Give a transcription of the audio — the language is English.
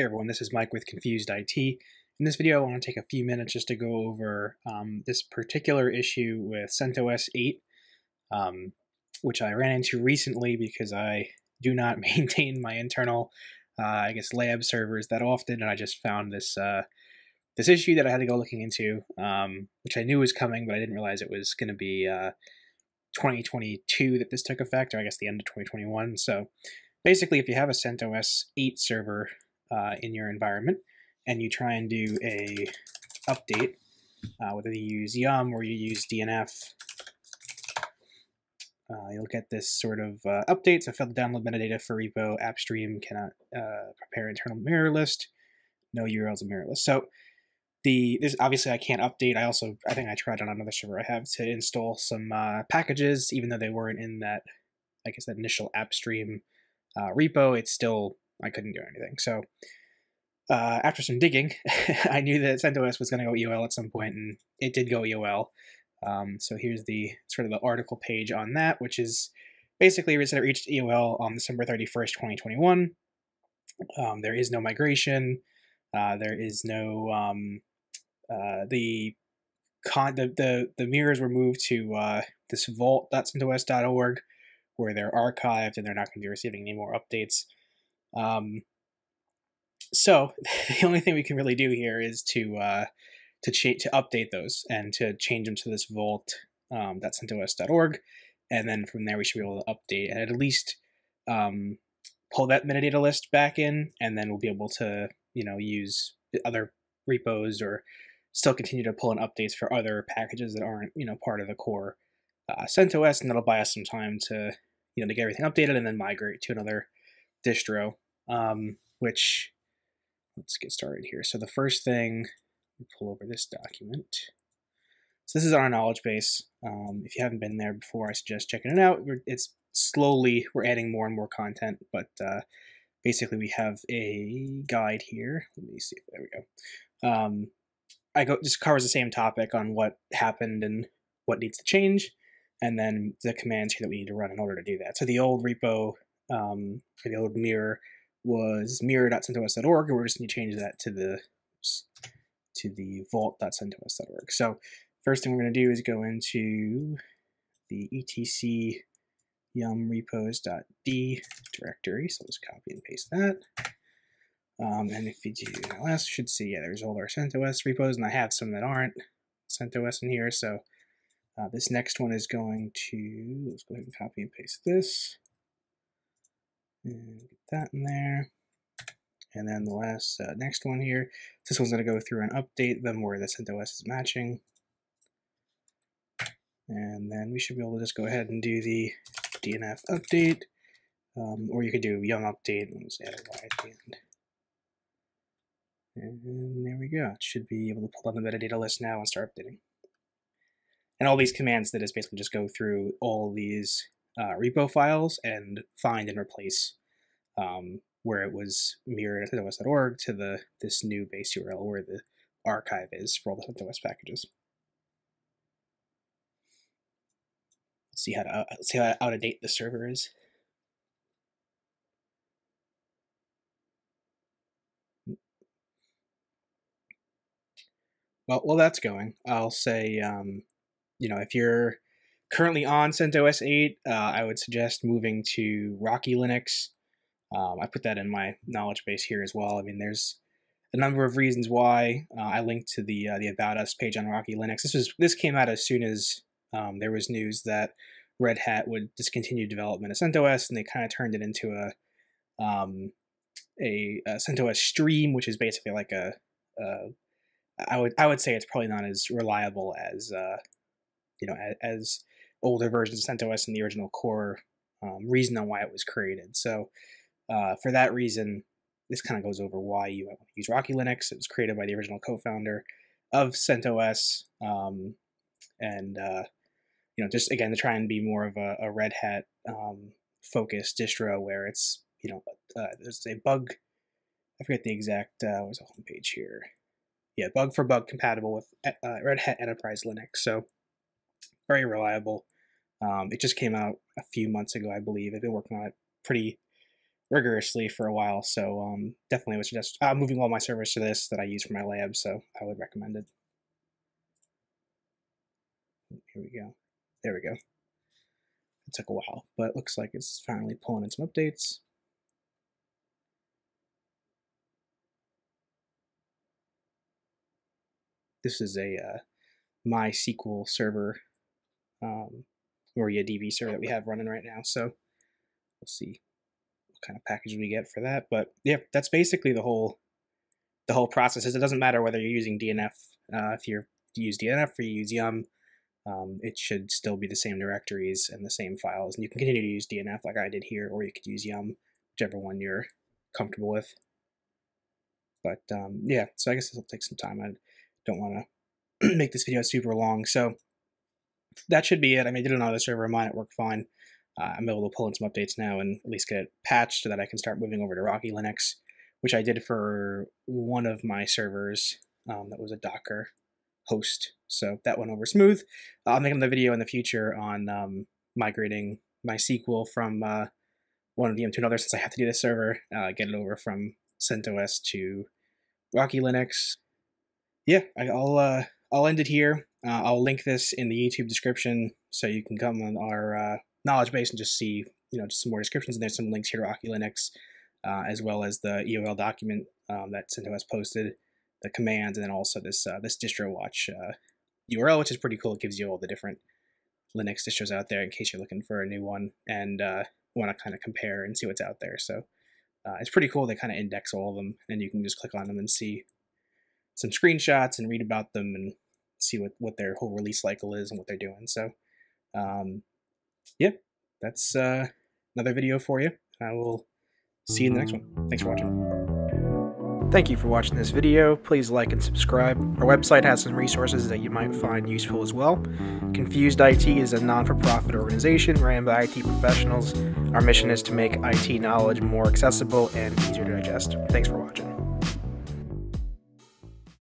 Hey everyone, this is Mike with Confused IT. In this video I want to take a few minutes just to go over this particular issue with CentOS 8, which I ran into recently because I do not maintain my internal, I guess, lab servers that often, and I just found this this issue that I had to go looking into, which I knew was coming, but I didn't realize it was going to be 2022 that this took effect, or I guess the end of 2021. So basically, if you have a CentOS 8 server in your environment, and you try and do a update, whether you use YUM or you use DNF, you'll get this sort of update. So failed to download metadata for repo, AppStream cannot prepare internal mirror list, no URLs in mirror list. So this obviously I can't update. I think I tried on another server I have to install some packages, even though they weren't in that, I guess, that initial AppStream repo. It's still, I couldn't do anything. So after some digging, I knew that CentOS was going to go EOL at some point, and it did go EOL. So here's the sort of the article page on that, which is basically it reached EOL on December 31st, 2021. There is no migration. There is no the mirrors were moved to this vault.centos.org, where they're archived and they're not going to be receiving any more updates. So the only thing we can really do here is to update those and to change them to this vault.centos.org, and then from there we should be able to update and at least pull that metadata list back in, and then we'll be able to, you know, use other repos or still continue to pull in updates for other packages that aren't, you know, part of the core CentOS, and that'll buy us some time to, you know, to get everything updated and then migrate to another distro. Which, let's get started here. So the first thing, pull over this document. So this is our knowledge base. If you haven't been there before, I suggest checking it out. We're adding more and more content, but basically we have a guide here. Let me see, there we go. Just covers the same topic on what happened and what needs to change, and then the commands here that we need to run in order to do that. So the old repo, the old mirror, was mirror.centos.org, and we're just going to change that to the vault.centos.org. So first thing we're going to do is go into the etc yum repos.d directory. So let's copy and paste that. And if you do ls, you should see, yeah, there's all our CentOS repos, and I have some that aren't CentOS in here. So this next one is going to, let's go ahead and copy and paste this. And get that in there, and then the last next one here. This one's going to go through and update them where the CentOS is matching, and then we should be able to just go ahead and do the DNF update, or you could do YUM update and just add a Y at the end. And there we go. It should be able to pull down the metadata list now and start updating. And all these commands that is basically just go through all these repo files and find and replace where it was mirrored at CentOS.org to this new base URL where the archive is for all the CentOS packages. Let's see how out of date the server is. Well, while that's going, I'll say, you know, if you're currently on CentOS 8, I would suggest moving to Rocky Linux. I put that in my knowledge base here as well. I mean, there's a number of reasons why. I linked to the About Us page on Rocky Linux. This came out as soon as there was news that Red Hat would discontinue development of CentOS, and they kind of turned it into a CentOS Stream, which is basically like I would say it's probably not as reliable as you know, as older versions of CentOS and the original core reason on why it was created. So for that reason, this kind of goes over why you might want to use Rocky Linux. It was created by the original co-founder of CentOS, and you know, just again to try and be more of a Red Hat focused distro, where it's, you know, there's a bug. I forget the exact. Where's the homepage here? Yeah, bug for bug compatible with Red Hat Enterprise Linux. So very reliable. It just came out a few months ago, I believe. I've been working on it pretty rigorously for a while. So definitely would suggest moving all my servers to this that I use for my lab. So I would recommend it. Here we go. There we go. It took a while, but it looks like it's finally pulling in some updates. This is a MySQL server or DB server that we have running right now. So we'll see what kind of package we get for that. But yeah, that's basically the whole process. It doesn't matter whether you're using DNF. If you use DNF or you use YUM, it should still be the same directories and the same files. And you can continue to use DNF like I did here, or you could use YUM, whichever one you're comfortable with. But yeah, so I guess this will take some time. I don't want to make this video super long. So that should be it. I mean, I did another server of mine. It worked fine. I'm able to pull in some updates now and at least get it patched so that I can start moving over to Rocky Linux, which I did for one of my servers that was a Docker host. So that went over smooth. I'll make another video in the future on migrating MySQL from one VM to another, since I have to do this server, get it over from CentOS to Rocky Linux. Yeah, I'll end it here. I'll link this in the YouTube description so you can come on our knowledge base and just see, you know, just some more descriptions. And there's some links here to Rocky Linux, as well as the EOL document that CentOS posted, the commands, and then also this this DistroWatch URL, which is pretty cool. It gives you all the different Linux distros out there in case you're looking for a new one and want to kind of compare and see what's out there. So it's pretty cool. They kind of index all of them, and you can just click on them and see some screenshots and read about them and see what their whole release cycle is and what they're doing. So yeah, that's another video for you. I will see you in the next one. Thanks for watching. Thank you for watching this video. Please like and subscribe. Our website has some resources that you might find useful as well. Confused IT is a non-for-profit organization ran by IT professionals. Our mission is to make IT knowledge more accessible and easier to digest. Thanks for watching.